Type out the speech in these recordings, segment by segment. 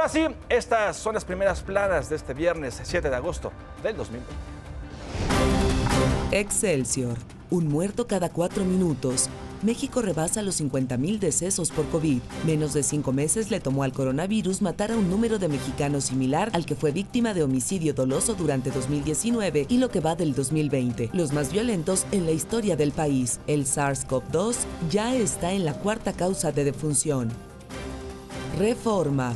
Ahora sí, estas son las primeras planas de este viernes 7 de agosto del 2020. Excelsior. Un muerto cada 4 minutos. México rebasa los 50,000 decesos por COVID. Menos de 5 meses le tomó al coronavirus matar a un número de mexicanos similar al que fue víctima de homicidio doloso durante 2019 y lo que va del 2020, los más violentos en la historia del país. El SARS-CoV-2 ya está en la 4ª causa de defunción. Reforma.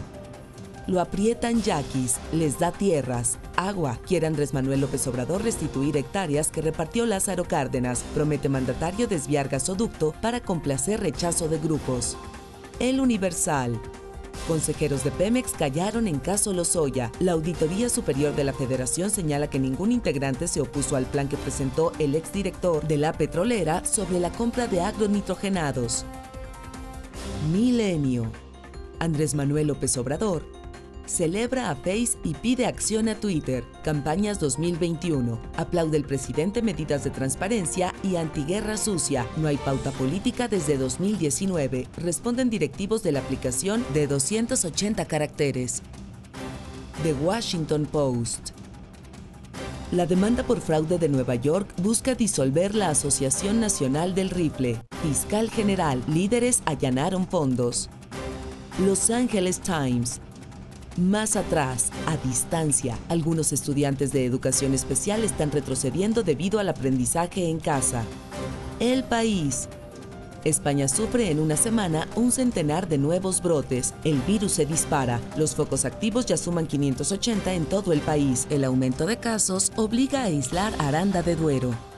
Lo aprietan yaquis, les da tierras, agua. Quiere Andrés Manuel López Obrador restituir hectáreas que repartió Lázaro Cárdenas. Promete mandatario desviar gasoducto para complacer rechazo de grupos. El Universal. Consejeros de Pemex callaron en caso Lozoya. La Auditoría Superior de la Federación señala que ningún integrante se opuso al plan que presentó el exdirector de la petrolera sobre la compra de agronitrogenados. Milenio. Andrés Manuel López Obrador celebra a Face y pide acción a Twitter. Campañas 2021. Aplaude el presidente medidas de transparencia y antiguerra sucia. No hay pauta política desde 2019. Responden directivos de la aplicación de 280 caracteres. The Washington Post. La demanda por fraude de Nueva York busca disolver la Asociación Nacional del Rifle. Fiscal general, líderes allanaron fondos. Los Angeles Times. Más atrás, a distancia, algunos estudiantes de educación especial están retrocediendo debido al aprendizaje en casa. El País. España sufre en una semana un centenar de nuevos brotes. El virus se dispara. Los focos activos ya suman 580 en todo el país. El aumento de casos obliga a aislar Aranda de Duero.